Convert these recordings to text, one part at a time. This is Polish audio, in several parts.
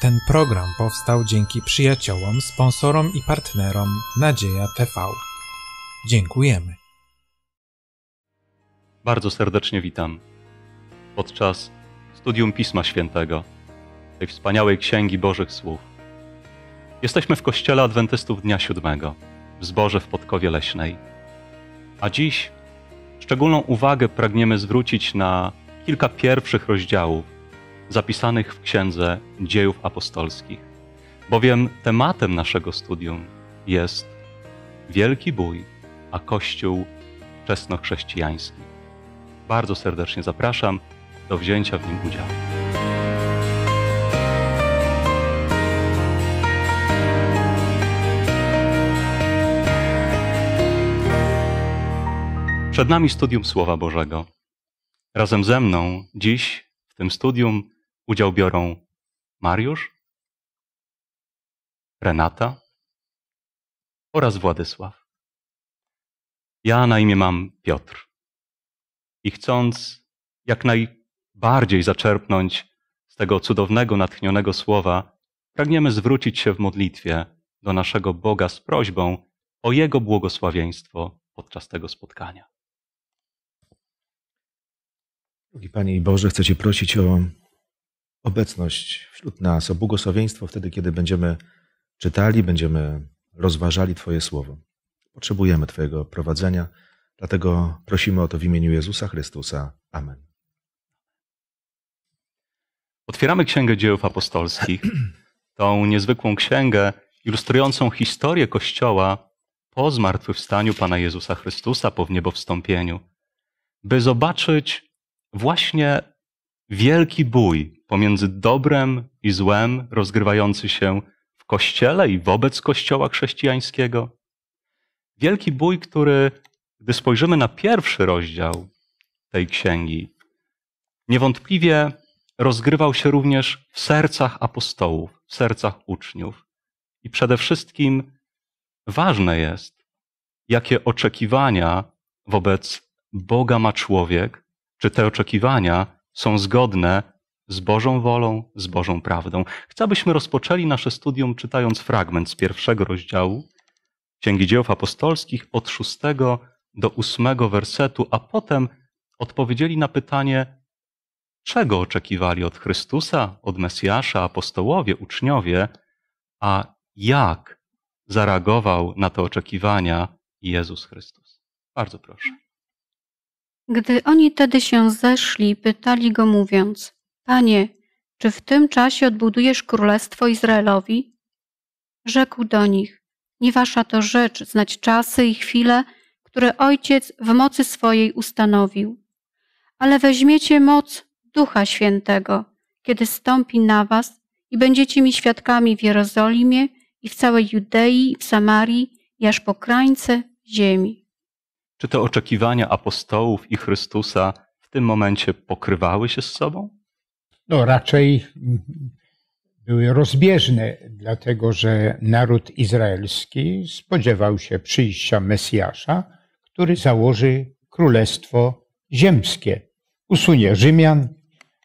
Ten program powstał dzięki przyjaciołom, sponsorom i partnerom Nadzieja TV. Dziękujemy. Bardzo serdecznie witam podczas studium Pisma Świętego, tej wspaniałej Księgi Bożych Słów. Jesteśmy w Kościele Adwentystów Dnia Siódmego, w zborze w Podkowie Leśnej. A dziś szczególną uwagę pragniemy zwrócić na kilka pierwszych rozdziałów zapisanych w Księdze Dziejów Apostolskich, bowiem tematem naszego studium jest wielki bój, a Kościół wczesnochrześcijański. Bardzo serdecznie zapraszam do wzięcia w nim udziału. Przed nami studium Słowa Bożego. Razem ze mną dziś w tym studium udział biorą Mariusz, Renata oraz Władysław. Ja na imię mam Piotr i chcąc jak najbardziej zaczerpnąć z tego cudownego, natchnionego słowa, pragniemy zwrócić się w modlitwie do naszego Boga z prośbą o Jego błogosławieństwo podczas tego spotkania. Drogi Panie i Boże, chcę Cię prosić o obecność wśród nas, o błogosławieństwo wtedy, kiedy będziemy czytali, będziemy rozważali Twoje Słowo. Potrzebujemy Twojego prowadzenia, dlatego prosimy o to w imieniu Jezusa Chrystusa. Amen. Otwieramy Księgę Dziejów Apostolskich, tą niezwykłą księgę ilustrującą historię Kościoła po zmartwychwstaniu Pana Jezusa Chrystusa, po wniebowstąpieniu, by zobaczyć właśnie wielki bój pomiędzy dobrem i złem rozgrywający się w Kościele i wobec Kościoła chrześcijańskiego. Wielki bój, który, gdy spojrzymy na pierwszy rozdział tej księgi, niewątpliwie rozgrywał się również w sercach apostołów, w sercach uczniów. I przede wszystkim ważne jest, jakie oczekiwania wobec Boga ma człowiek, czy te oczekiwania są zgodne z Bożą wolą, z Bożą prawdą. Chcę, abyśmy rozpoczęli nasze studium czytając fragment z pierwszego rozdziału Księgi Dziejów Apostolskich od 6 do 8 wersetu, a potem odpowiedzieli na pytanie, czego oczekiwali od Chrystusa, od Mesjasza apostołowie, uczniowie, a jak zareagował na te oczekiwania Jezus Chrystus. Bardzo proszę. Gdy oni tedy się zeszli, pytali go mówiąc, Panie, czy w tym czasie odbudujesz Królestwo Izraelowi? Rzekł do nich, nie wasza to rzecz znać czasy i chwile, które Ojciec w mocy swojej ustanowił. Ale weźmiecie moc Ducha Świętego, kiedy stąpi na was i będziecie mi świadkami w Jerozolimie i w całej Judei i w Samarii i aż po krańce ziemi. Czy te oczekiwania apostołów i Chrystusa w tym momencie pokrywały się z sobą? No raczej były rozbieżne, dlatego że naród izraelski spodziewał się przyjścia Mesjasza, który założy królestwo ziemskie. Usunie Rzymian,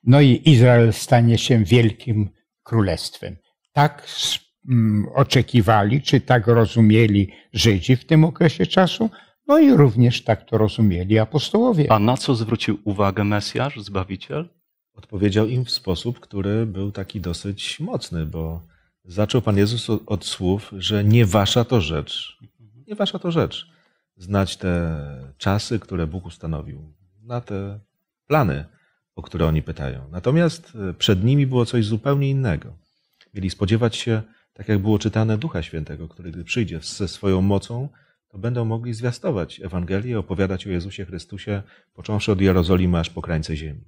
no i Izrael stanie się wielkim królestwem. Tak oczekiwali, czy tak rozumieli Żydzi w tym okresie czasu, no i również tak to rozumieli apostołowie. A na co zwrócił uwagę Mesjasz, Zbawiciel? Odpowiedział im w sposób, który był taki dosyć mocny, bo zaczął Pan Jezus od słów, że nie wasza to rzecz. Nie wasza to rzecz. Znać te czasy, które Bóg ustanowił, na te plany, o które oni pytają. Natomiast przed nimi było coś zupełnie innego. Mieli spodziewać się, tak jak było czytane, Ducha Świętego, który gdy przyjdzie ze swoją mocą, to będą mogli zwiastować Ewangelię, opowiadać o Jezusie Chrystusie, począwszy od Jerozolimy aż po krańce ziemi.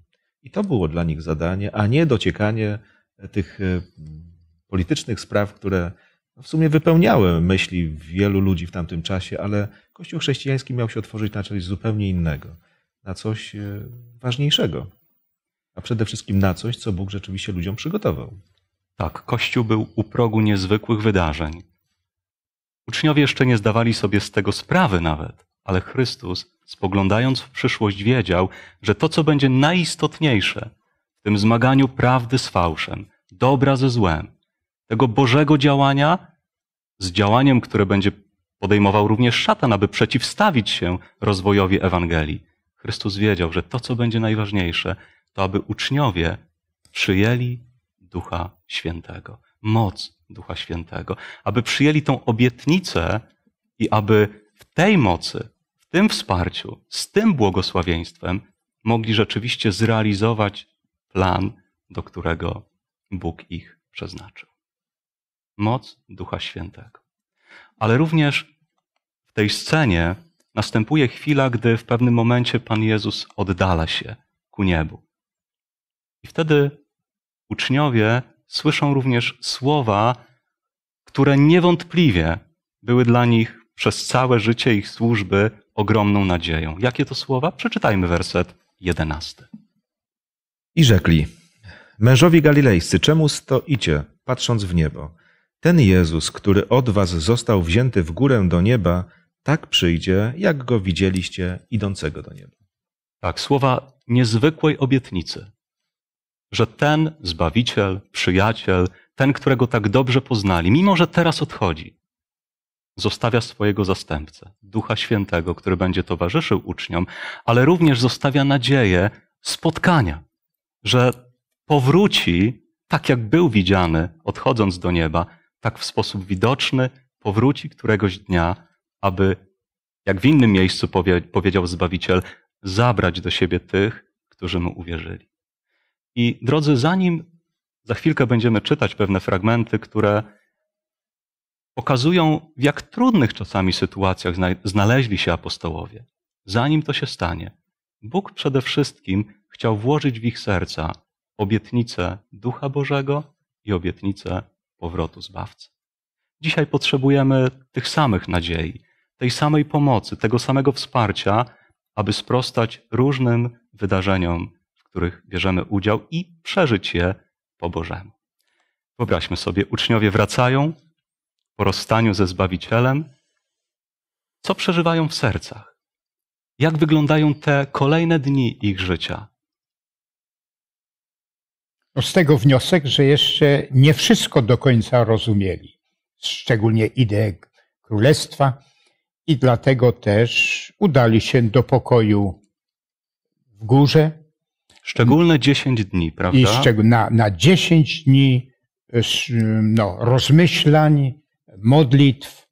I to było dla nich zadanie, a nie dociekanie tych politycznych spraw, które w sumie wypełniały myśli wielu ludzi w tamtym czasie, ale Kościół chrześcijański miał się otworzyć na coś zupełnie innego, na coś ważniejszego, a przede wszystkim na coś, co Bóg rzeczywiście ludziom przygotował. Tak, Kościół był u progu niezwykłych wydarzeń. Uczniowie jeszcze nie zdawali sobie z tego sprawy nawet, ale Chrystus, spoglądając w przyszłość, wiedział, że to, co będzie najistotniejsze w tym zmaganiu prawdy z fałszem, dobra ze złem, tego Bożego działania z działaniem, które będzie podejmował również szatan, aby przeciwstawić się rozwojowi Ewangelii. Chrystus wiedział, że to, co będzie najważniejsze, to aby uczniowie przyjęli Ducha Świętego, moc Ducha Świętego, aby przyjęli tą obietnicę i aby w tej mocy, w tym wsparciu, z tym błogosławieństwem mogli rzeczywiście zrealizować plan, do którego Bóg ich przeznaczył. Moc Ducha Świętego. Ale również w tej scenie następuje chwila, gdy w pewnym momencie Pan Jezus oddala się ku niebu. I wtedy uczniowie słyszą również słowa, które niewątpliwie były dla nich przez całe życie ich służby ogromną nadzieją. Jakie to słowa? Przeczytajmy werset 11. I rzekli: mężowi galilejscy, czemu stoicie, patrząc w niebo? Ten Jezus, który od was został wzięty w górę do nieba, tak przyjdzie, jak go widzieliście idącego do nieba. Tak, słowa niezwykłej obietnicy, że ten Zbawiciel, przyjaciel, ten, którego tak dobrze poznali, mimo że teraz odchodzi, zostawia swojego zastępcę, Ducha Świętego, który będzie towarzyszył uczniom, ale również zostawia nadzieję spotkania, że powróci tak, jak był widziany, odchodząc do nieba, tak w sposób widoczny powróci któregoś dnia, aby, jak w innym miejscu powiedział Zbawiciel, zabrać do siebie tych, którzy mu uwierzyli. I drodzy, zanim za chwilkę będziemy czytać pewne fragmenty, które pokazują, w jak trudnych czasami sytuacjach znaleźli się apostołowie, zanim to się stanie, Bóg przede wszystkim chciał włożyć w ich serca obietnicę Ducha Bożego i obietnicę powrotu Zbawcy. Dzisiaj potrzebujemy tych samych nadziei, tej samej pomocy, tego samego wsparcia, aby sprostać różnym wydarzeniom, w których bierzemy udział i przeżyć je po Bożemu. Wyobraźmy sobie, uczniowie wracają po rozstaniu ze Zbawicielem. Co przeżywają w sercach? Jak wyglądają te kolejne dni ich życia? No z tego wniosek, że jeszcze nie wszystko do końca rozumieli, szczególnie ideę Królestwa, i dlatego też udali się do pokoju w górze. Szczególne 10 dni, prawda? I na 10 dni rozmyślań, modlitw,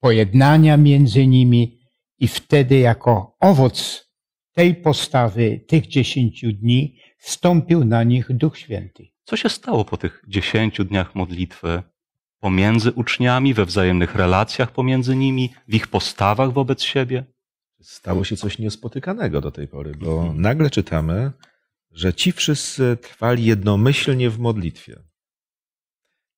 pojednania między nimi, i wtedy jako owoc tej postawy, tych 10 dni, wstąpił na nich Duch Święty. Co się stało po tych 10 dniach modlitwy pomiędzy uczniami, we wzajemnych relacjach pomiędzy nimi, w ich postawach wobec siebie? Stało się coś niespotykanego do tej pory, bo nagle czytamy, że ci wszyscy trwali jednomyślnie w modlitwie.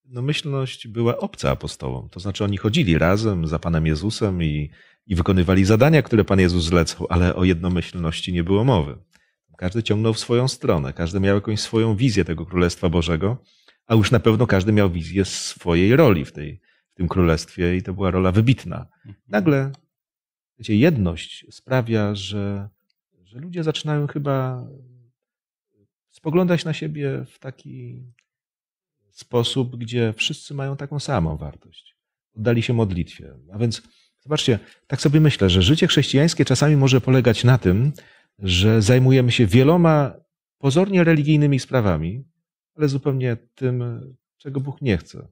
Jednomyślność była obca apostołom, to znaczy oni chodzili razem za Panem Jezusem i wykonywali zadania, które Pan Jezus zlecał, ale o jednomyślności nie było mowy. Każdy ciągnął w swoją stronę, każdy miał jakąś swoją wizję tego Królestwa Bożego, a już na pewno każdy miał wizję swojej roli w tym Królestwie i to była rola wybitna. Nagle, wiecie, jedność sprawia, że ludzie zaczynają chyba spoglądać na siebie w taki sposób, gdzie wszyscy mają taką samą wartość. Oddali się modlitwie. A więc zobaczcie, tak sobie myślę, że życie chrześcijańskie czasami może polegać na tym, że zajmujemy się wieloma pozornie religijnymi sprawami, ale zupełnie tym, czego Bóg nie chce.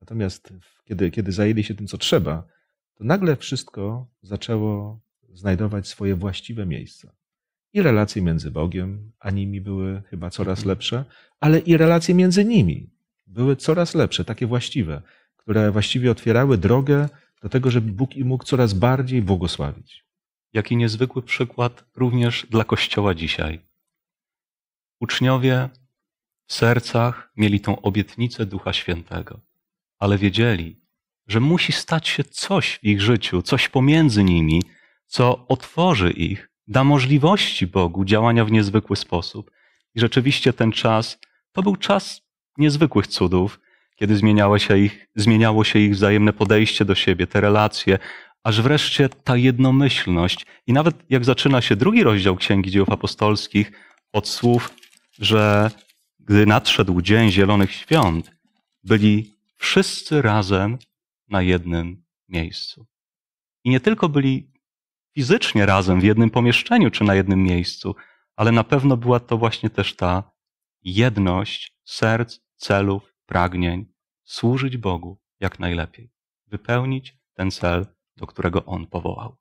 Natomiast kiedy zajęli się tym, co trzeba, to nagle wszystko zaczęło znajdować swoje właściwe miejsca. I relacje między Bogiem a nimi były chyba coraz lepsze, ale i relacje między nimi były coraz lepsze, takie właściwe, które właściwie otwierały drogę do tego, żeby Bóg im mógł coraz bardziej błogosławić. Jaki niezwykły przykład również dla Kościoła dzisiaj. Uczniowie w sercach mieli tą obietnicę Ducha Świętego, ale wiedzieli, że musi stać się coś w ich życiu, coś pomiędzy nimi, co otworzy ich, da możliwości Bogu działania w niezwykły sposób. I rzeczywiście ten czas to był czas niezwykłych cudów, kiedy zmieniało się ich wzajemne podejście do siebie, te relacje, aż wreszcie ta jednomyślność. I nawet jak zaczyna się drugi rozdział Księgi Dziejów Apostolskich od słów, że Gdy nadszedł Dzień Zielonych Świąt, byli wszyscy razem na jednym miejscu. I nie tylko byli fizycznie razem w jednym pomieszczeniu czy na jednym miejscu, ale na pewno była to właśnie też ta jedność serc, celów, pragnień, służyć Bogu jak najlepiej, wypełnić ten cel, do którego On powołał.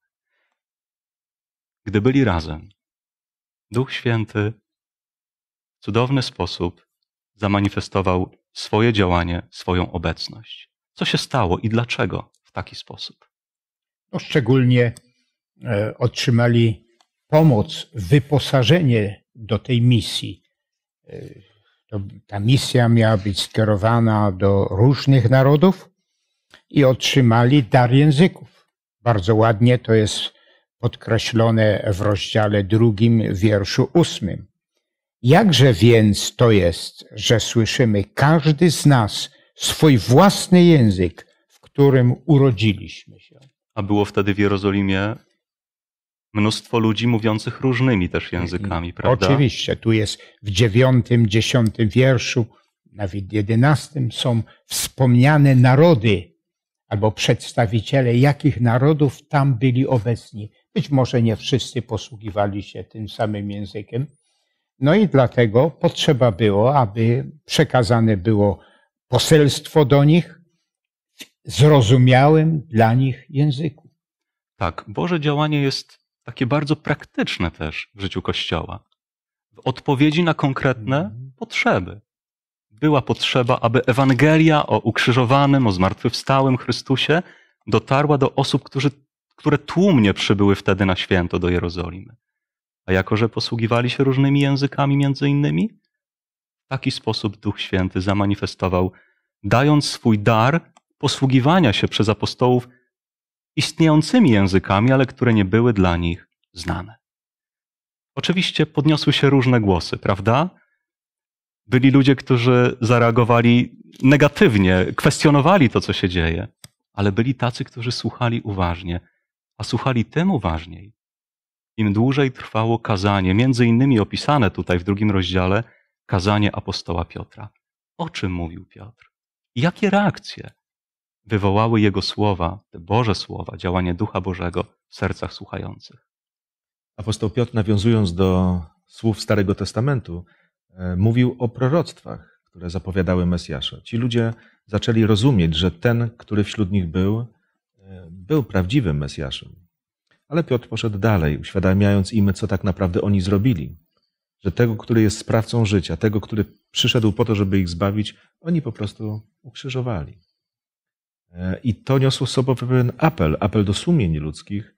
Gdy byli razem, Duch Święty w cudowny sposób zamanifestował swoje działanie, swoją obecność. Co się stało i dlaczego w taki sposób? No, szczególnie otrzymali pomoc, wyposażenie do tej misji. Ta misja miała być skierowana do różnych narodów i otrzymali dar języków. Bardzo ładnie to jest podkreślone w rozdziale 2, wierszu 8. Jakże więc to jest, że słyszymy każdy z nas swój własny język, w którym urodziliśmy się? A było wtedy w Jerozolimie mnóstwo ludzi mówiących różnymi też językami, prawda? Oczywiście. Tu jest w 9, 10 wierszu, nawet 11 są wspomniane narody albo przedstawiciele, jakich narodów tam byli obecni. Być może nie wszyscy posługiwali się tym samym językiem. No i dlatego potrzeba było, aby przekazane było poselstwo do nich w zrozumiałym dla nich języku. Tak, Boże działanie jest takie bardzo praktyczne też w życiu Kościoła. W odpowiedzi na konkretne potrzeby. Była potrzeba, aby Ewangelia o ukrzyżowanym, o zmartwychwstałym Chrystusie dotarła do osób, które tłumnie przybyły wtedy na święto do Jerozolimy. A jako że posługiwali się różnymi językami między innymi, w taki sposób Duch Święty zamanifestował, dając swój dar posługiwania się przez apostołów istniejącymi językami, ale które nie były dla nich znane. Oczywiście podniosły się różne głosy, prawda? Byli ludzie, którzy zareagowali negatywnie, kwestionowali to, co się dzieje, ale byli tacy, którzy słuchali uważnie, a słuchali tym uważniej, im dłużej trwało kazanie, między innymi opisane tutaj w 2 rozdziale, kazanie apostoła Piotra. O czym mówił Piotr? Jakie reakcje wywołały jego słowa, te Boże słowa, działanie Ducha Bożego w sercach słuchających? Apostoł Piotr, nawiązując do słów Starego Testamentu, mówił o proroctwach, które zapowiadały Mesjasza. Ci ludzie zaczęli rozumieć, że ten, który wśród nich był prawdziwym Mesjaszem. Ale Piotr poszedł dalej, uświadamiając im, co tak naprawdę oni zrobili. Że tego, który jest sprawcą życia, tego, który przyszedł po to, żeby ich zbawić, oni po prostu ukrzyżowali. I to niosło z sobą pewien apel do sumień ludzkich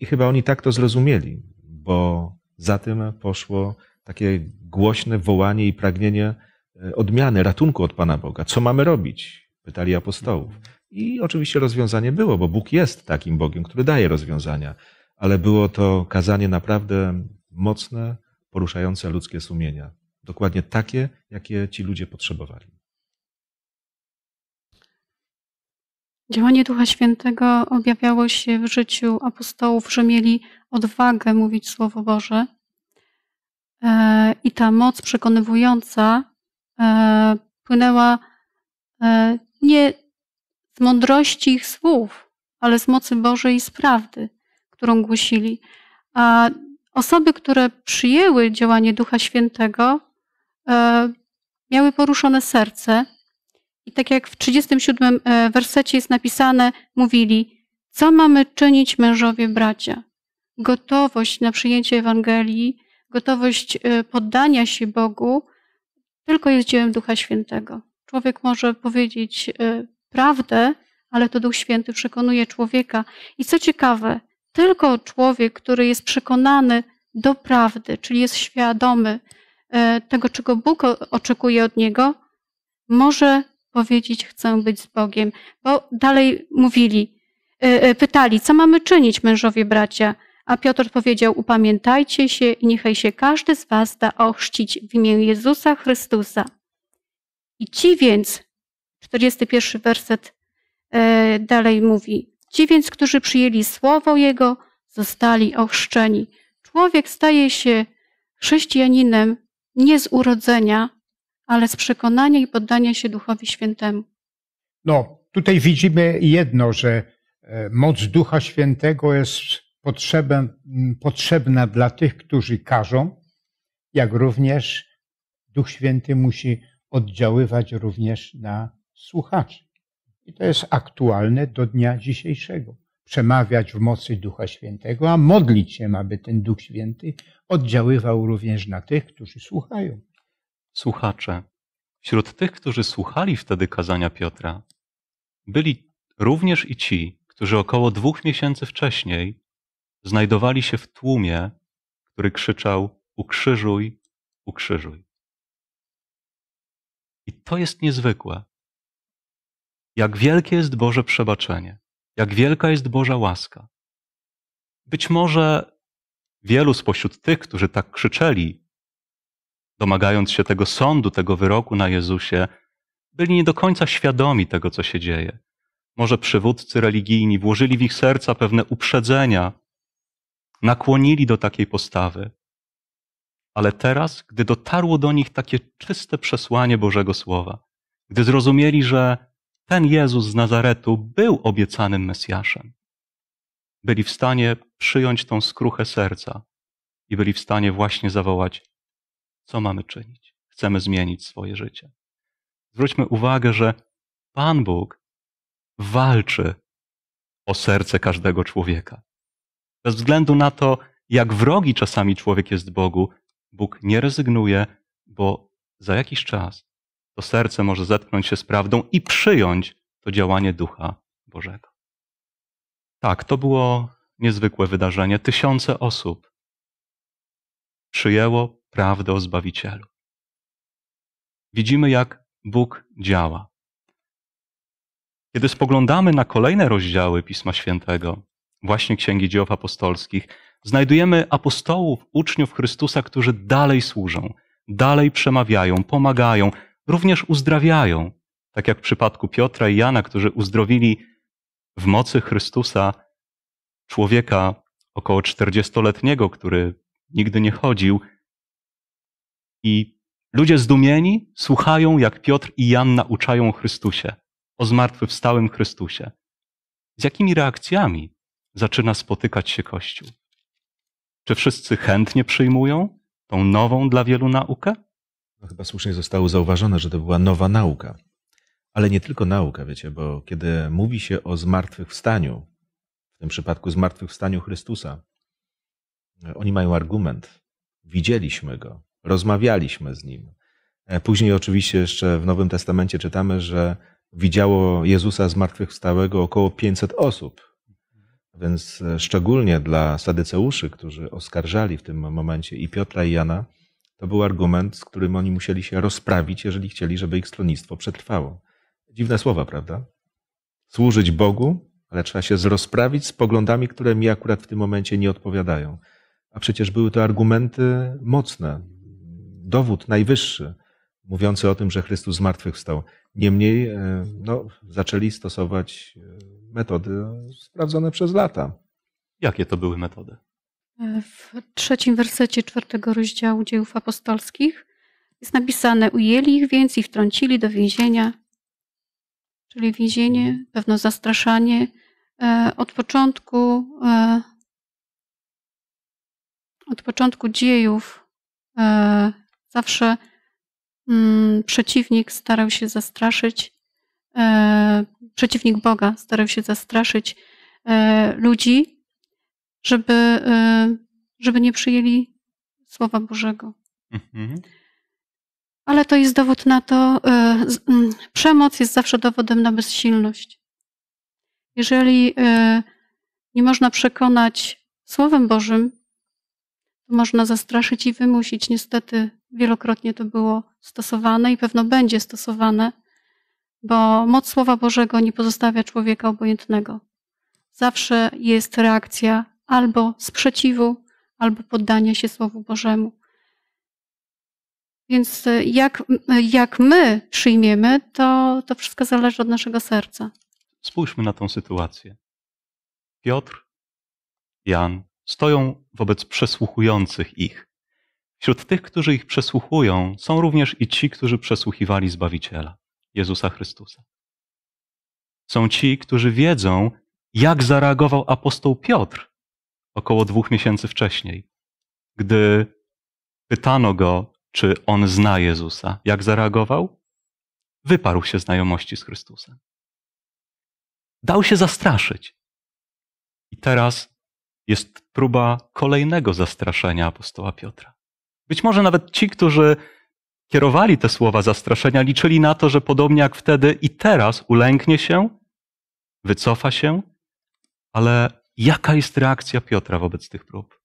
i chyba oni tak to zrozumieli, bo za tym poszło takie głośne wołanie i pragnienie odmiany, ratunku od Pana Boga. Co mamy robić? Pytali apostołów. I oczywiście rozwiązanie było, bo Bóg jest takim Bogiem, który daje rozwiązania. Ale było to kazanie naprawdę mocne, poruszające ludzkie sumienia. Dokładnie takie, jakie ci ludzie potrzebowali. Działanie Ducha Świętego objawiało się w życiu apostołów, że mieli odwagę mówić Słowo Boże. I ta moc przekonywująca płynęła nie z mądrości ich słów, ale z mocy Bożej i z prawdy, którą głosili. A osoby, które przyjęły działanie Ducha Świętego, miały poruszone serce. I tak jak w 37 wersecie jest napisane, mówili: co mamy czynić, mężowie bracia? Gotowość na przyjęcie Ewangelii, gotowość poddania się Bogu, tylko jest dziełem Ducha Świętego. Człowiek może powiedzieć prawdę, ale to Duch Święty przekonuje człowieka. I co ciekawe, tylko człowiek, który jest przekonany do prawdy, czyli jest świadomy tego, czego Bóg oczekuje od niego, może powiedzieć: chcę być z Bogiem. Bo dalej pytali, co mamy czynić, mężowie bracia? A Piotr powiedział: upamiętajcie się i niechaj się każdy z was da ochrzcić w imię Jezusa Chrystusa. I ci więc, 41 werset dalej mówi: ci więc, którzy przyjęli słowo Jego, zostali ochrzczeni. Człowiek staje się chrześcijaninem nie z urodzenia, ale z przekonania i poddania się Duchowi Świętemu. No, tutaj widzimy jedno, że moc Ducha Świętego jest potrzebna dla tych, którzy każą, jak również Duch Święty musi oddziaływać również na słuchaczy. I to jest aktualne do dnia dzisiejszego. Przemawiać w mocy Ducha Świętego, a modlić się, aby ten Duch Święty oddziaływał również na tych, którzy słuchają. Słuchacze, wśród tych, którzy słuchali wtedy kazania Piotra, byli również i ci, którzy około 2 miesięcy wcześniej znajdowali się w tłumie, który krzyczał: ukrzyżuj, ukrzyżuj. I to jest niezwykłe. Jak wielkie jest Boże przebaczenie, jak wielka jest Boża łaska. Być może wielu spośród tych, którzy tak krzyczeli, domagając się tego sądu, tego wyroku na Jezusie, byli nie do końca świadomi tego, co się dzieje. Może przywódcy religijni włożyli w ich serca pewne uprzedzenia, nakłonili do takiej postawy. Ale teraz, gdy dotarło do nich takie czyste przesłanie Bożego Słowa, gdy zrozumieli, że ten Jezus z Nazaretu był obiecanym Mesjaszem, byli w stanie przyjąć tą skruchę serca i byli w stanie właśnie zawołać: co mamy czynić? Chcemy zmienić swoje życie. Zwróćmy uwagę, że Pan Bóg walczy o serce każdego człowieka. Bez względu na to, jak wrogi czasami człowiek jest Bogu, Bóg nie rezygnuje, bo za jakiś czas to serce może zetknąć się z prawdą i przyjąć to działanie Ducha Bożego. Tak, to było niezwykłe wydarzenie. 1000 osób przyjęło prawdę o Zbawicielu. Widzimy, jak Bóg działa. Kiedy spoglądamy na kolejne rozdziały Pisma Świętego, właśnie Księgi Dziejów Apostolskich, znajdujemy apostołów, uczniów Chrystusa, którzy dalej służą, dalej przemawiają, pomagają, również uzdrawiają. Tak jak w przypadku Piotra i Jana, którzy uzdrowili w mocy Chrystusa człowieka około 40-letniego, który nigdy nie chodził. I ludzie zdumieni słuchają, jak Piotr i Jan nauczają o Chrystusie, o zmartwychwstałym Chrystusie. Z jakimi reakcjami zaczyna spotykać się Kościół? Czy wszyscy chętnie przyjmują tą nową dla wielu naukę? No, chyba słusznie zostało zauważone, że to była nowa nauka. Ale nie tylko nauka, wiecie, bo kiedy mówi się o zmartwychwstaniu, w tym przypadku zmartwychwstaniu Chrystusa, oni mają argument. Widzieliśmy Go, rozmawialiśmy z Nim. Później oczywiście jeszcze w Nowym Testamencie czytamy, że widziało Jezusa zmartwychwstałego około 500 osób. Więc szczególnie dla sadyceuszy, którzy oskarżali w tym momencie i Piotra, i Jana, to był argument, z którym oni musieli się rozprawić, jeżeli chcieli, żeby ich stronnictwo przetrwało. Dziwne słowa, prawda? Służyć Bogu, ale trzeba się rozprawić z poglądami, które mi akurat w tym momencie nie odpowiadają. A przecież były to argumenty mocne, dowód najwyższy, mówiący o tym, że Chrystus zmartwychwstał. Niemniej zaczęli stosować metody sprawdzone przez lata. Jakie to były metody? W 3 wersecie 4 rozdziału Dziejów Apostolskich jest napisane: ujęli ich więc i wtrącili do więzienia. Czyli więzienie, pewno zastraszanie. Od początku dziejów zawsze przeciwnik starał się zastraszyć, przeciwnik Boga starał się zastraszyć ludzi, żeby nie przyjęli Słowa Bożego. Ale to jest dowód na to, przemoc jest zawsze dowodem na bezsilność. Jeżeli nie można przekonać Słowem Bożym, to można zastraszyć i wymusić. Niestety wielokrotnie to było stosowane i pewno będzie stosowane, bo moc Słowa Bożego nie pozostawia człowieka obojętnego. Zawsze jest reakcja albo sprzeciwu, albo poddania się Słowu Bożemu. Więc jak my przyjmiemy, to wszystko zależy od naszego serca. Spójrzmy na tą sytuację. Piotr, Jan stoją wobec przesłuchujących ich. Wśród tych, którzy ich przesłuchują, są również i ci, którzy przesłuchiwali Zbawiciela, Jezusa Chrystusa. Są ci, którzy wiedzą, jak zareagował apostoł Piotr około 2 miesięcy wcześniej, gdy pytano go, czy on zna Jezusa. Jak zareagował? Wyparł się znajomości z Chrystusem. Dał się zastraszyć. I teraz jest próba kolejnego zastraszenia apostoła Piotra. Być może nawet ci, którzy kierowali te słowa zastraszenia, liczyli na to, że podobnie jak wtedy i teraz ulęknie się, wycofa się, ale jaka jest reakcja Piotra wobec tych prób?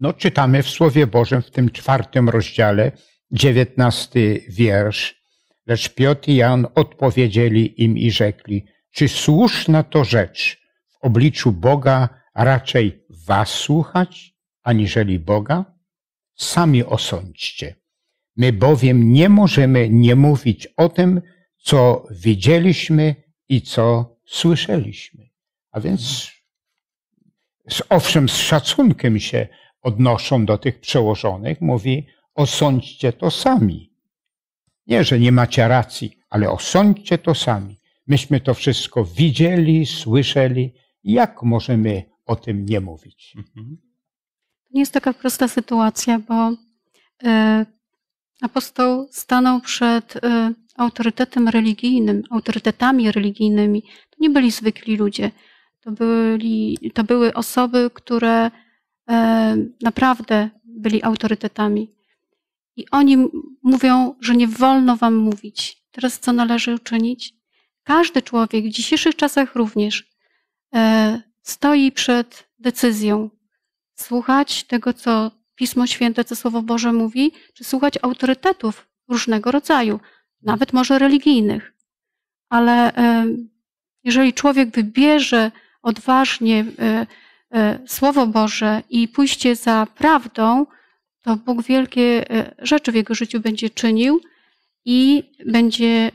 No, czytamy w Słowie Bożym w tym 4. rozdziale, 19. wiersz. Lecz Piotr i Jan odpowiedzieli im i rzekli, czy słuszna to rzecz w obliczu Boga raczej was słuchać, aniżeli Boga? Sami osądźcie. My bowiem nie możemy nie mówić o tym, co widzieliśmy i co słyszeliśmy. A więc owszem, z szacunkiem się odnoszą do tych przełożonych, mówi, osądźcie to sami. Nie, że nie macie racji, ale osądźcie to sami. Myśmy to wszystko widzieli, słyszeli. Jak możemy o tym nie mówić? To nie jest taka prosta sytuacja, bo apostoł stanął przed autorytetem religijnym, autorytetami religijnymi. To nie byli zwykli ludzie. To były osoby, które naprawdę byli autorytetami. I oni mówią, że nie wolno wam mówić. Teraz co należy uczynić? Każdy człowiek w dzisiejszych czasach również stoi przed decyzją słuchać tego, co Pismo Święte, co Słowo Boże mówi, czy słuchać autorytetów różnego rodzaju, nawet może religijnych. Ale jeżeli człowiek wybierze odważnie Słowo Boże i pójście za prawdą, to Bóg wielkie rzeczy w jego życiu będzie czynił i będzie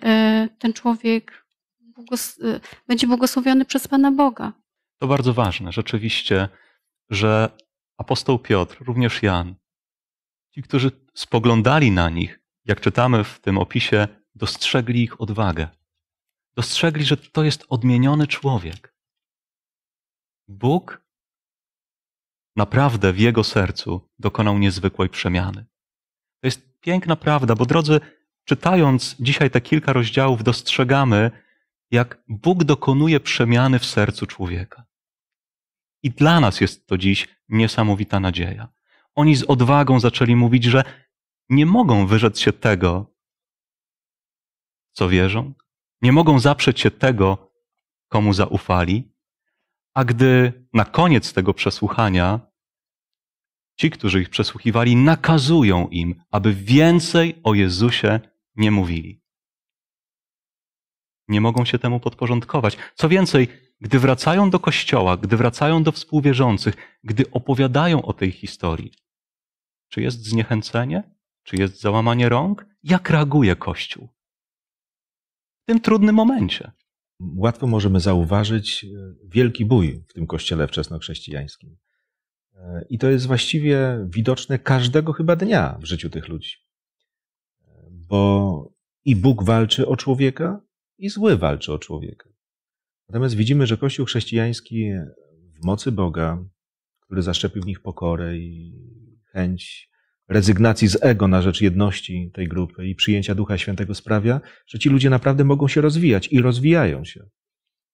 ten człowiek błogosławiony przez Pana Boga. To bardzo ważne rzeczywiście, że apostoł Piotr, również Jan, ci, którzy spoglądali na nich, jak czytamy w tym opisie, dostrzegli ich odwagę. Dostrzegli, że to jest odmieniony człowiek. Bóg naprawdę w jego sercu dokonał niezwykłej przemiany. To jest piękna prawda, bo drodzy, czytając dzisiaj te kilka rozdziałów, dostrzegamy, jak Bóg dokonuje przemiany w sercu człowieka. I dla nas jest to dziś niesamowita nadzieja. Oni z odwagą zaczęli mówić, że nie mogą wyrzec się tego, co wierzą, nie mogą zaprzeć się tego, komu zaufali, a gdy na koniec tego przesłuchania ci, którzy ich przesłuchiwali, nakazują im, aby więcej o Jezusie nie mówili. Nie mogą się temu podporządkować. Co więcej, gdy wracają do kościoła, gdy wracają do współwierzących, gdy opowiadają o tej historii, czy jest zniechęcenie? Czy jest załamanie rąk? Jak reaguje Kościół w tym trudnym momencie? Łatwo możemy zauważyć wielki bój w tym kościele wczesnochrześcijańskim. I to jest właściwie widoczne każdego chyba dnia w życiu tych ludzi. Bo i Bóg walczy o człowieka, i zły walczy o człowieka. Natomiast widzimy, że Kościół chrześcijański w mocy Boga, który zaszczepił w nich pokorę i chęć rezygnacji z ego na rzecz jedności tej grupy i przyjęcia Ducha Świętego sprawia, że ci ludzie naprawdę mogą się rozwijać i rozwijają się.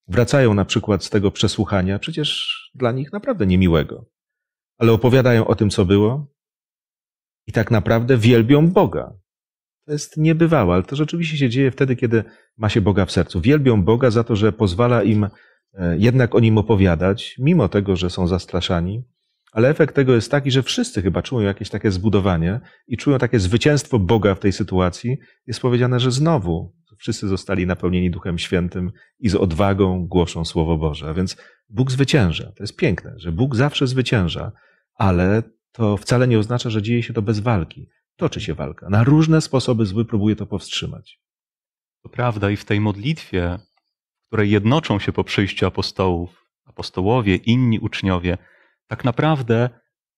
Wracają na przykład z tego przesłuchania, przecież dla nich naprawdę niemiłego, ale opowiadają o tym, co było i tak naprawdę wielbią Boga. To jest niebywałe, ale to rzeczywiście się dzieje wtedy, kiedy ma się Boga w sercu. Wielbią Boga za to, że pozwala im jednak o Nim opowiadać, mimo tego, że są zastraszani. Ale efekt tego jest taki, że wszyscy chyba czują jakieś takie zbudowanie i czują takie zwycięstwo Boga w tej sytuacji. Jest powiedziane, że znowu wszyscy zostali napełnieni Duchem Świętym i z odwagą głoszą Słowo Boże. A więc Bóg zwycięża. To jest piękne, że Bóg zawsze zwycięża, ale to wcale nie oznacza, że dzieje się to bez walki. Toczy się walka. Na różne sposoby zły próbuje to powstrzymać. To prawda i w tej modlitwie, w której jednoczą się po przyjściu apostołów, apostołowie, inni uczniowie, tak naprawdę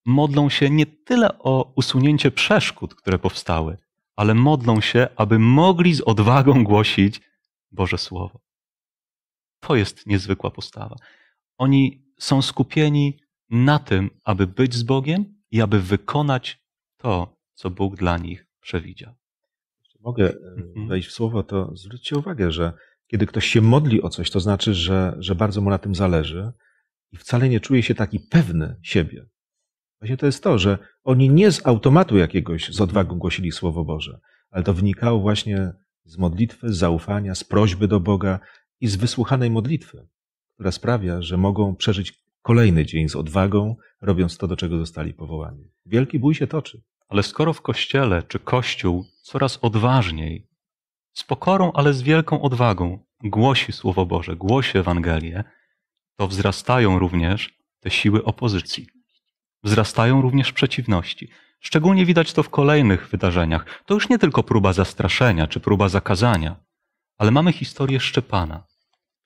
modlą się nie tyle o usunięcie przeszkód, które powstały, ale modlą się, aby mogli z odwagą głosić Boże Słowo. To jest niezwykła postawa. Oni są skupieni na tym, aby być z Bogiem i aby wykonać to, co Bóg dla nich przewidział. Jeśli mogę wejść w słowo, to zwróćcie uwagę, że kiedy ktoś się modli o coś, to znaczy, że bardzo mu na tym zależy i wcale nie czuje się taki pewny siebie. Właśnie to jest to, że oni nie z automatu jakiegoś z odwagą głosili Słowo Boże, ale to wynikało właśnie z modlitwy, z zaufania, z prośby do Boga i z wysłuchanej modlitwy, która sprawia, że mogą przeżyć kolejny dzień z odwagą, robiąc to, do czego zostali powołani. Wielki bój się toczy. Ale skoro w Kościele czy Kościół coraz odważniej, z pokorą, ale z wielką odwagą głosi Słowo Boże, głosi Ewangelię, to wzrastają również te siły opozycji. Wzrastają również przeciwności. Szczególnie widać to w kolejnych wydarzeniach. To już nie tylko próba zastraszenia czy próba zakazania, ale mamy historię Szczepana.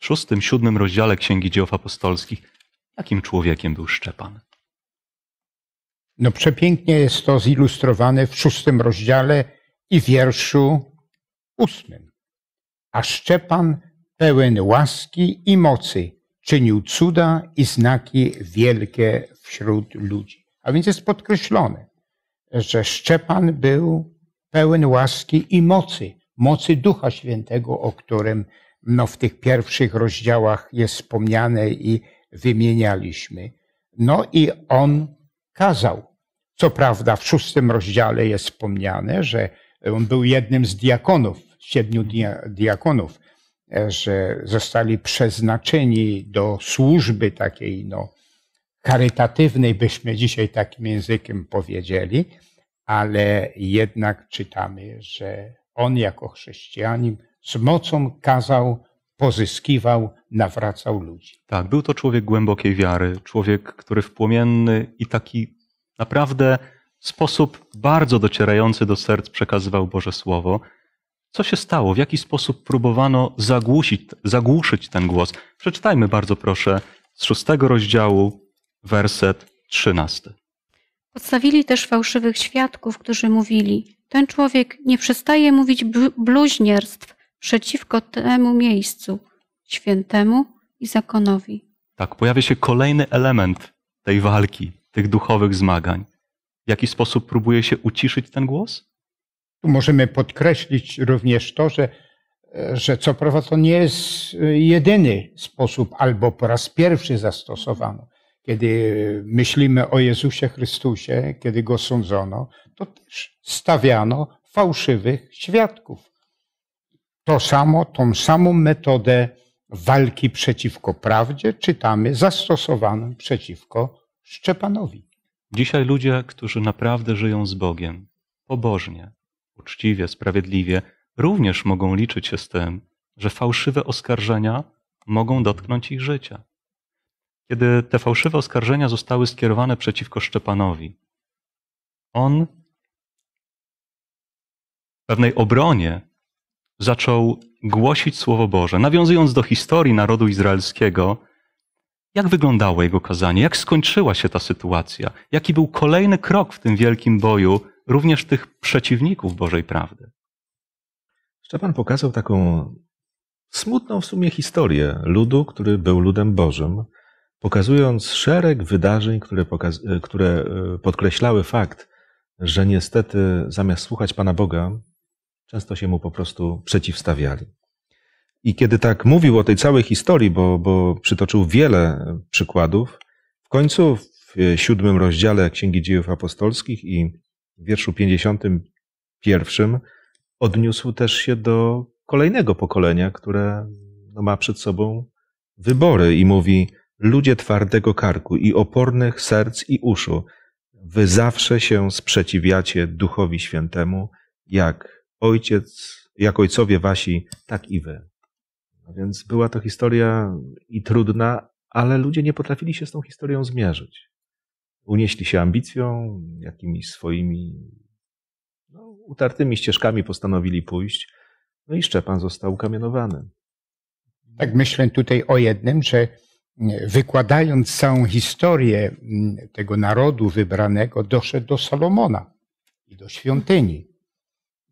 W 6-7 rozdziale Księgi Dziejów Apostolskich. Jakim człowiekiem był Szczepan? No przepięknie jest to zilustrowane w 6 rozdziale i wierszu 8. A Szczepan, pełen łaski i mocy, czynił cuda i znaki wielkie wśród ludzi. A więc jest podkreślone, że Szczepan był pełen łaski i mocy. Mocy Ducha Świętego, o którym w tych pierwszych rozdziałach jest wspomniane i wymienialiśmy. No i on kazał. Co prawda w 6 rozdziale jest wspomniane, że on był jednym z diakonów, 7 diakonów, że zostali przeznaczeni do służby takiej charytatywnej, byśmy dzisiaj takim językiem powiedzieli, ale jednak czytamy, że on jako chrześcijanin z mocą kazał, pozyskiwał, nawracał ludzi. Tak, był to człowiek głębokiej wiary, człowiek, który w płomienny i taki naprawdę sposób bardzo docierający do serc przekazywał Boże Słowo. Co się stało? W jaki sposób próbowano zagłuszyć ten głos? Przeczytajmy bardzo proszę z 6 rozdziału, werset 13. Podstawili też fałszywych świadków, którzy mówili: ten człowiek nie przestaje mówić bluźnierstw przeciwko temu miejscu świętemu i zakonowi. Tak, pojawia się kolejny element tej walki, tych duchowych zmagań. W jaki sposób próbuje się uciszyć ten głos? Tu możemy podkreślić również to, że co prawda to nie jest jedyny sposób, albo po raz pierwszy zastosowano. Kiedy myślimy o Jezusie Chrystusie, kiedy Go sądzono, to też stawiano fałszywych świadków. To samo, tą samą metodę walki przeciwko prawdzie czytamy zastosowaną przeciwko Szczepanowi. Dzisiaj ludzie, którzy naprawdę żyją z Bogiem, pobożnie, uczciwie, sprawiedliwie, również mogą liczyć się z tym, że fałszywe oskarżenia mogą dotknąć ich życia. Kiedy te fałszywe oskarżenia zostały skierowane przeciwko Szczepanowi, on w pewnej obronie zaczął głosić Słowo Boże, nawiązując do historii narodu izraelskiego, jak wyglądało jego kazanie, jak skończyła się ta sytuacja, jaki był kolejny krok w tym wielkim boju, również tych przeciwników Bożej prawdy. Szczepan pokazał taką smutną w sumie historię ludu, który był ludem Bożym, pokazując szereg wydarzeń, które podkreślały fakt, że niestety zamiast słuchać Pana Boga, często się mu po prostu przeciwstawiali. I kiedy tak mówił o tej całej historii, bo przytoczył wiele przykładów, w końcu w 7 rozdziale Księgi Dziejów Apostolskich i w wierszu 51 odniósł też się do kolejnego pokolenia, które ma przed sobą wybory i mówi: ludzie twardego karku i opornych serc i uszu, wy zawsze się sprzeciwiacie Duchowi Świętemu, jak ojcowie wasi, tak i wy. A więc była to historia i trudna, ale ludzie nie potrafili się z tą historią zmierzyć. Unieśli się ambicją, jakimiś swoimi utartymi ścieżkami postanowili pójść. No i Szczepan został ukamienowany. Tak, myślę tutaj o jednym, że wykładając całą historię tego narodu wybranego, doszedł do Salomona i do świątyni.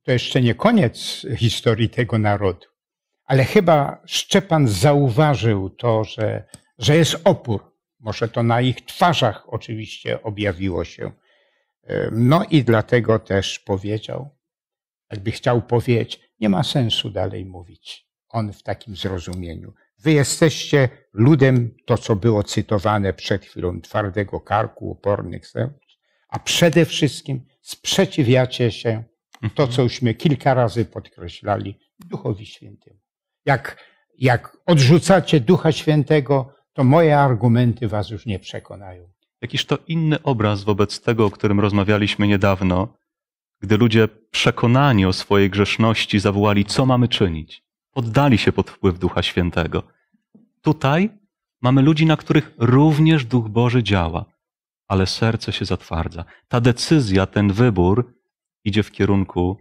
To jeszcze nie koniec historii tego narodu, ale chyba Szczepan zauważył to, że jest opór. Może to na ich twarzach oczywiście objawiło się. No i dlatego też powiedział, jakby chciał powiedzieć, nie ma sensu dalej mówić. On w takim zrozumieniu. Wy jesteście ludem, to co było cytowane przed chwilą, twardego karku, opornych serc, a przede wszystkim sprzeciwiacie się to, co już kilka razy podkreślali, Duchowi Świętemu. Jak odrzucacie Ducha Świętego, to moje argumenty was już nie przekonają. Jakiż to inny obraz wobec tego, o którym rozmawialiśmy niedawno, gdy ludzie przekonani o swojej grzeszności zawołali, co mamy czynić. Poddali się pod wpływ Ducha Świętego. Tutaj mamy ludzi, na których również Duch Boży działa, ale serce się zatwardza. Ta decyzja, ten wybór idzie w kierunku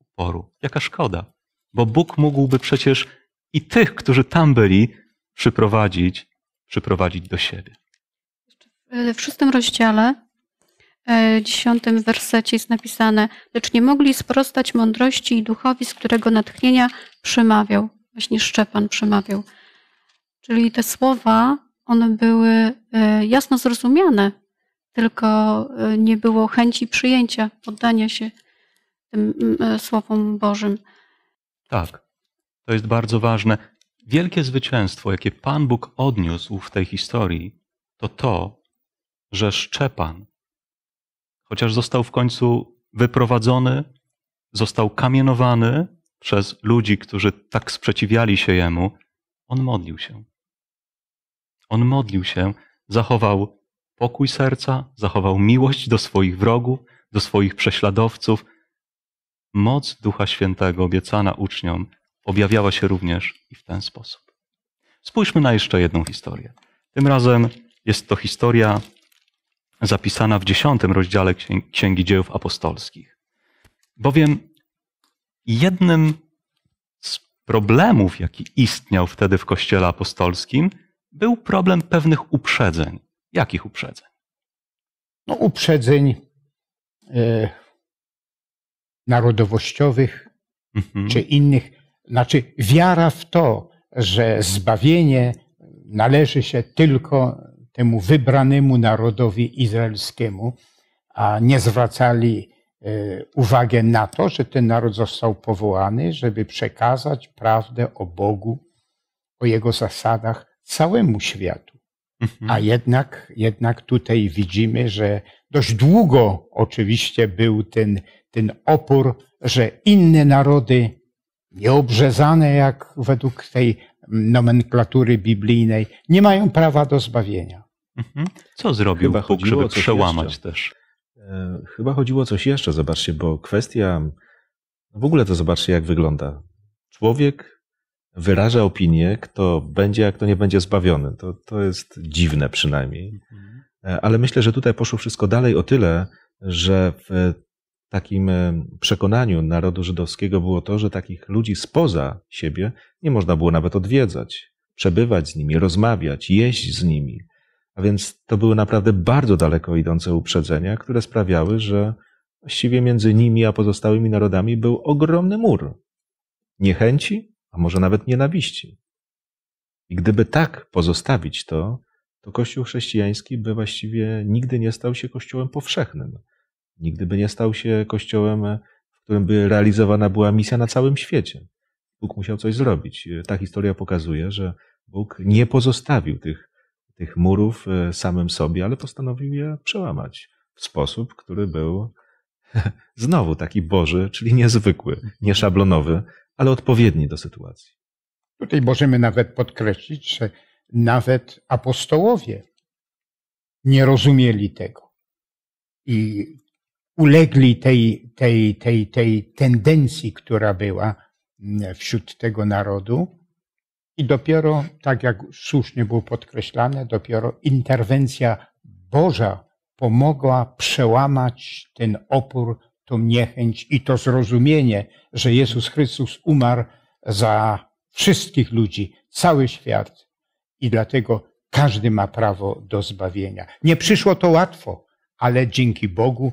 oporu. Jaka szkoda, bo Bóg mógłby przecież i tych, którzy tam byli, przyprowadzić do siebie. W 6 rozdziale, 10 wersecie jest napisane, lecz nie mogli sprostać mądrości i duchowi, z którego natchnienia przemawiał. Właśnie Szczepan przemawiał. Czyli te słowa, one były jasno zrozumiane, tylko nie było chęci przyjęcia, poddania się tym słowom Bożym. Tak, to jest bardzo ważne. Wielkie zwycięstwo, jakie Pan Bóg odniósł w tej historii, to to, że Szczepan, chociaż został w końcu wyprowadzony, został kamienowany przez ludzi, którzy tak sprzeciwiali się jemu, on modlił się. On modlił się, zachował pokój serca, zachował miłość do swoich wrogów, do swoich prześladowców. Moc Ducha Świętego obiecana uczniom objawiała się również i w ten sposób. Spójrzmy na jeszcze jedną historię. Tym razem jest to historia zapisana w 10 rozdziale Księgi Dziejów Apostolskich. Bowiem jednym z problemów, jaki istniał wtedy w Kościele Apostolskim, był problem pewnych uprzedzeń. Jakich uprzedzeń? No, uprzedzeń narodowościowych czy innych. Znaczy wiara w to, że zbawienie należy się tylko temu wybranemu narodowi izraelskiemu, a nie zwracali uwagi na to, że ten naród został powołany, żeby przekazać prawdę o Bogu, o Jego zasadach całemu światu. A jednak tutaj widzimy, że dość długo oczywiście był ten opór, że inne narody nieobrzezane, jak według tej nomenklatury biblijnej, nie mają prawa do zbawienia. Co zrobił Bóg, żeby przełamać jeszcze też? Chyba chodziło o coś jeszcze, zobaczcie, bo kwestia, w ogóle to zobaczcie, jak wygląda. Człowiek wyraża opinię, kto będzie, a kto nie będzie zbawiony. To jest dziwne przynajmniej. Ale myślę, że tutaj poszło wszystko dalej o tyle, że w takim przekonaniu narodu żydowskiego było to, że takich ludzi spoza siebie nie można było nawet odwiedzać, przebywać z nimi, rozmawiać, jeść z nimi. A więc to były naprawdę bardzo daleko idące uprzedzenia, które sprawiały, że właściwie między nimi a pozostałymi narodami był ogromny mur niechęci, a może nawet nienawiści. I gdyby tak pozostawić to, to Kościół chrześcijański by właściwie nigdy nie stał się kościołem powszechnym. Nigdy by nie stał się kościołem, w którym by realizowana była misja na całym świecie. Bóg musiał coś zrobić. Ta historia pokazuje, że Bóg nie pozostawił tych murów samym sobie, ale postanowił je przełamać w sposób, który był znowu taki Boży, czyli niezwykły, nieszablonowy, ale odpowiedni do sytuacji. Tutaj możemy nawet podkreślić, że nawet apostołowie nie rozumieli tego i ulegli tej tendencji, która była wśród tego narodu. I dopiero, tak jak słusznie było podkreślane, dopiero interwencja Boża pomogła przełamać ten opór, tą niechęć i to zrozumienie, że Jezus Chrystus umarł za wszystkich ludzi, cały świat. I dlatego Każdy ma prawo do zbawienia. Nie przyszło to łatwo, ale dzięki Bogu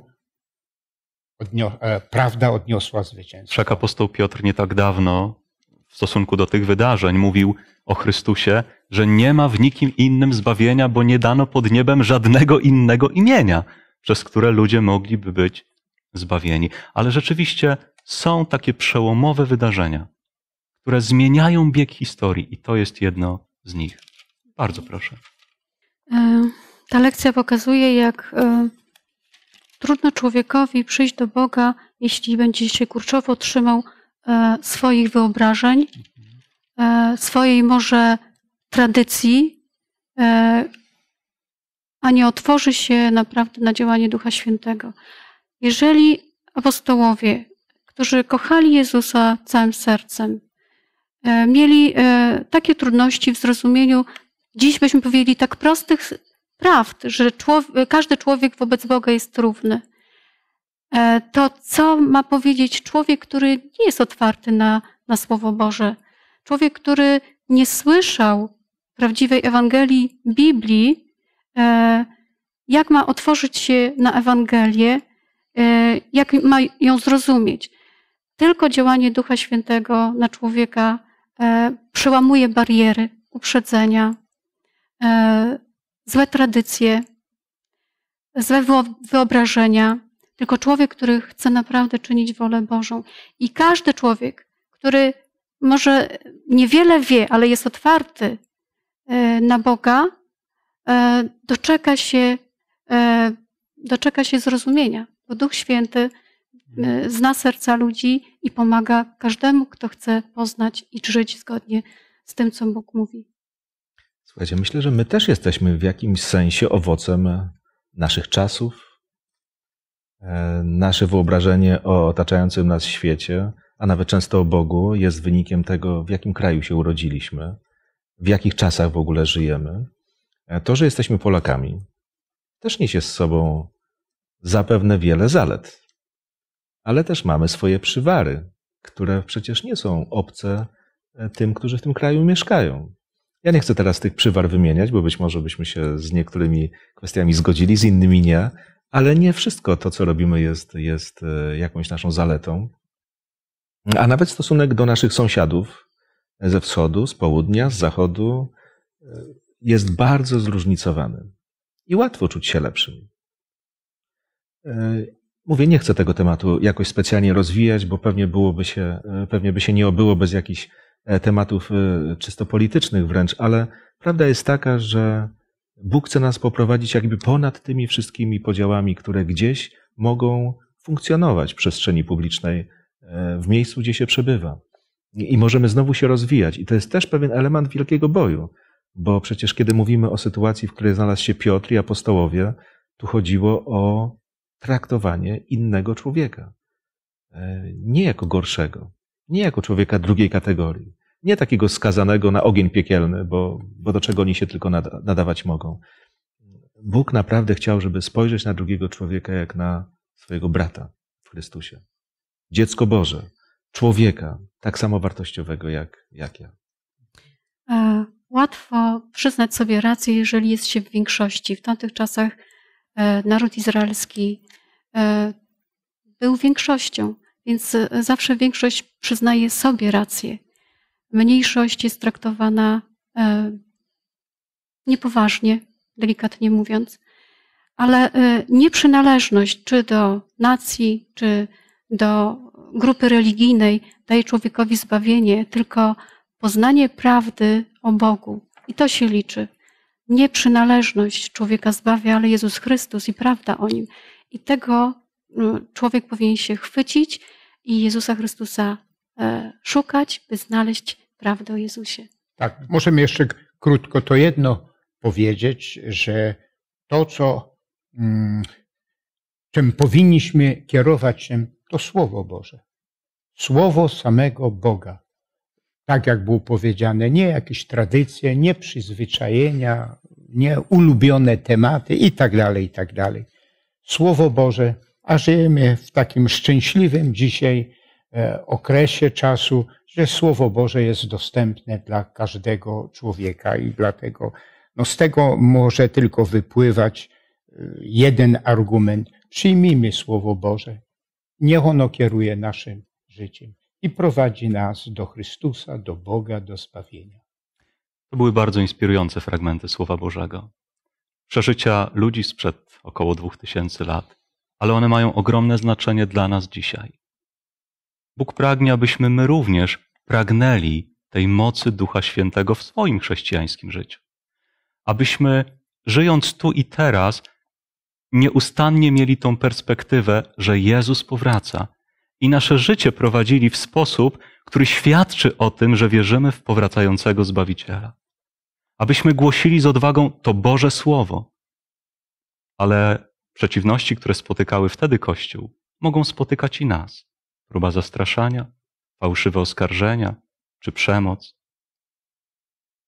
prawda odniosła zwycięstwo. Wszak apostoł Piotr nie tak dawno w stosunku do tych wydarzeń mówił o Chrystusie, że nie ma w nikim innym zbawienia, bo nie dano pod niebem żadnego innego imienia, przez które ludzie mogliby być zbawieni. Ale rzeczywiście są takie przełomowe wydarzenia, które zmieniają bieg historii i to jest jedno z nich. Bardzo proszę. Ta lekcja pokazuje, jak trudno człowiekowi przyjść do Boga, jeśli będzie się kurczowo trzymał swoich wyobrażeń, swojej może tradycji, a nie otworzy się naprawdę na działanie Ducha Świętego. Jeżeli apostołowie, którzy kochali Jezusa całym sercem, mieli takie trudności w zrozumieniu, dziś byśmy powiedzieli, tak prostych prawd, że każdy człowiek wobec Boga jest równy, to co ma powiedzieć człowiek, który nie jest otwarty na Słowo Boże? Człowiek, który nie słyszał prawdziwej Ewangelii, Biblii, jak ma otworzyć się na Ewangelię, jak ma ją zrozumieć? Tylko działanie Ducha Świętego na człowieka przełamuje bariery, uprzedzenia, złe tradycje, złe wyobrażenia. Tylko człowiek, który chce naprawdę czynić wolę Bożą. I każdy człowiek, który może niewiele wie, ale jest otwarty na Boga, doczeka się zrozumienia. Bo Duch Święty zna serca ludzi i pomaga każdemu, kto chce poznać i żyć zgodnie z tym, co Bóg mówi. Słuchajcie, myślę, że my też jesteśmy w jakimś sensie owocem naszych czasów, nasze wyobrażenie o otaczającym nas świecie, a nawet często o Bogu, jest wynikiem tego, w jakim kraju się urodziliśmy, w jakich czasach w ogóle żyjemy. To, że jesteśmy Polakami, też niesie z sobą zapewne wiele zalet, ale też mamy swoje przywary, które przecież nie są obce tym, którzy w tym kraju mieszkają. Ja nie chcę teraz tych przywar wymieniać, bo być może byśmy się z niektórymi kwestiami zgodzili, z innymi nie, ale nie wszystko to, co robimy, jest jakąś naszą zaletą. A nawet stosunek do naszych sąsiadów ze wschodu, z południa, z zachodu jest bardzo zróżnicowany. I łatwo czuć się lepszym. Mówię, nie chcę tego tematu jakoś specjalnie rozwijać, bo pewnie by się nie obyło bez jakichś tematów czysto politycznych wręcz, ale prawda jest taka, że Bóg chce nas poprowadzić jakby ponad tymi wszystkimi podziałami, które gdzieś mogą funkcjonować w przestrzeni publicznej, w miejscu, gdzie się przebywa. I możemy znowu się rozwijać. I to jest też pewien element wielkiego boju, bo przecież kiedy mówimy o sytuacji, w której znalazł się Piotr i apostołowie, tu chodziło o traktowanie innego człowieka. Nie jako gorszego, nie jako człowieka drugiej kategorii. Nie takiego skazanego na ogień piekielny, bo do czego oni się tylko nadawać mogą. Bóg naprawdę chciał, żeby spojrzeć na drugiego człowieka jak na swojego brata w Chrystusie. Dziecko Boże, człowieka tak samo wartościowego jak ja. Łatwo przyznać sobie rację, jeżeli jest się w większości. W tamtych czasach naród izraelski był większością, więc zawsze większość przyznaje sobie rację. Mniejszość jest traktowana niepoważnie, delikatnie mówiąc, ale nieprzynależność czy do nacji, czy do grupy religijnej daje człowiekowi zbawienie, tylko poznanie prawdy o Bogu. I to się liczy. Nieprzynależność człowieka zbawia, ale Jezus Chrystus i prawda o Nim. I tego człowiek powinien się chwycić i Jezusa Chrystusa szukać, by znaleźć prawdę o Jezusie. Tak, możemy jeszcze krótko to jedno powiedzieć, że to, czym powinniśmy kierować się, to Słowo Boże. Słowo samego Boga. Tak jak było powiedziane, nie jakieś tradycje, nie przyzwyczajenia, nie ulubione tematy i tak dalej, i tak dalej. Słowo Boże, a żyjemy w takim szczęśliwym dzisiaj okresie czasu, że Słowo Boże jest dostępne dla każdego człowieka i dlatego No z tego może tylko wypływać jeden argument. Przyjmijmy Słowo Boże. Niech ono kieruje naszym życiem i prowadzi nas do Chrystusa, do Boga, do zbawienia. To były bardzo inspirujące fragmenty Słowa Bożego. Przeżycia ludzi sprzed około 2000 lat, ale one mają ogromne znaczenie dla nas dzisiaj. Bóg pragnie, abyśmy my również pragnęli tej mocy Ducha Świętego w swoim chrześcijańskim życiu. Abyśmy, żyjąc tu i teraz, nieustannie mieli tą perspektywę, że Jezus powraca i nasze życie prowadzili w sposób, który świadczy o tym, że wierzymy w powracającego Zbawiciela. Abyśmy głosili z odwagą to Boże Słowo. Ale przeciwności, które spotykały wtedy Kościół, mogą spotykać i nas. Próba zastraszania, fałszywe oskarżenia czy przemoc.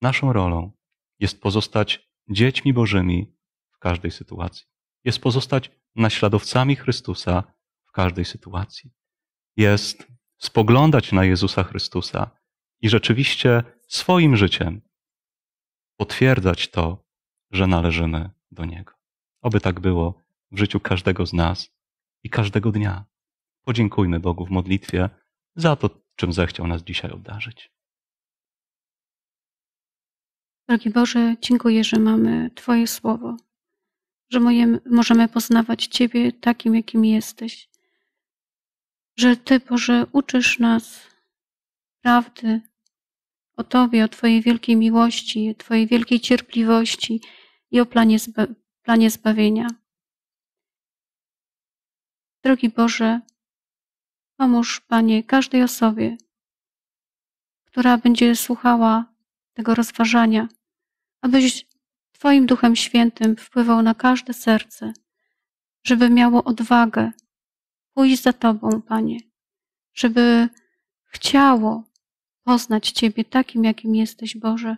Naszą rolą jest pozostać dziećmi Bożymi w każdej sytuacji. Jest pozostać naśladowcami Chrystusa w każdej sytuacji. Jest spoglądać na Jezusa Chrystusa i rzeczywiście swoim życiem potwierdzać to, że należymy do Niego. Oby tak było w życiu każdego z nas i każdego dnia. Podziękujmy Bogu w modlitwie za to, czym zechciał nas dzisiaj obdarzyć. Drogi Boże, dziękuję, że mamy Twoje Słowo, że możemy poznawać Ciebie takim, jakim jesteś, że Ty, Boże, uczysz nas prawdy o Tobie, o Twojej wielkiej miłości, o Twojej wielkiej cierpliwości i o planie zbawienia. Drogi Boże, pomóż, Panie, każdej osobie, która będzie słuchała tego rozważania, abyś Twoim Duchem Świętym wpływał na każde serce, żeby miało odwagę pójść za Tobą, Panie, żeby chciało poznać Ciebie takim, jakim jesteś, Boże,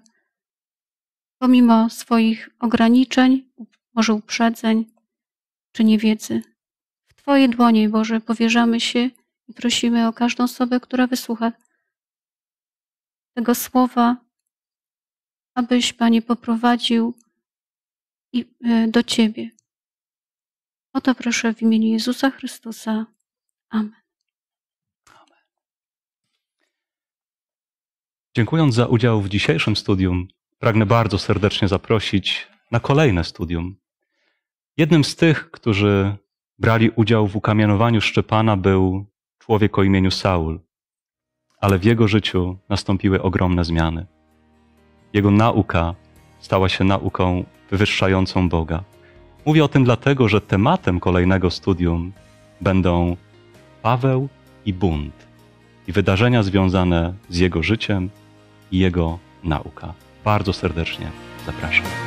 pomimo swoich ograniczeń, może uprzedzeń czy niewiedzy. W Twoje dłonie, Boże, powierzamy się i prosimy o każdą osobę, która wysłucha tego słowa, abyś, Panie, poprowadził do Ciebie. O to proszę w imieniu Jezusa Chrystusa. Amen. Amen. Dziękując za udział w dzisiejszym studium, pragnę bardzo serdecznie zaprosić na kolejne studium. Jednym z tych, którzy brali udział w ukamienowaniu Szczepana, był człowiek o imieniu Saul, ale w jego życiu nastąpiły ogromne zmiany. Jego nauka stała się nauką wywyższającą Boga. Mówię o tym dlatego, że tematem kolejnego studium będą Paweł i bunt i wydarzenia związane z jego życiem i jego nauka. Bardzo serdecznie zapraszam.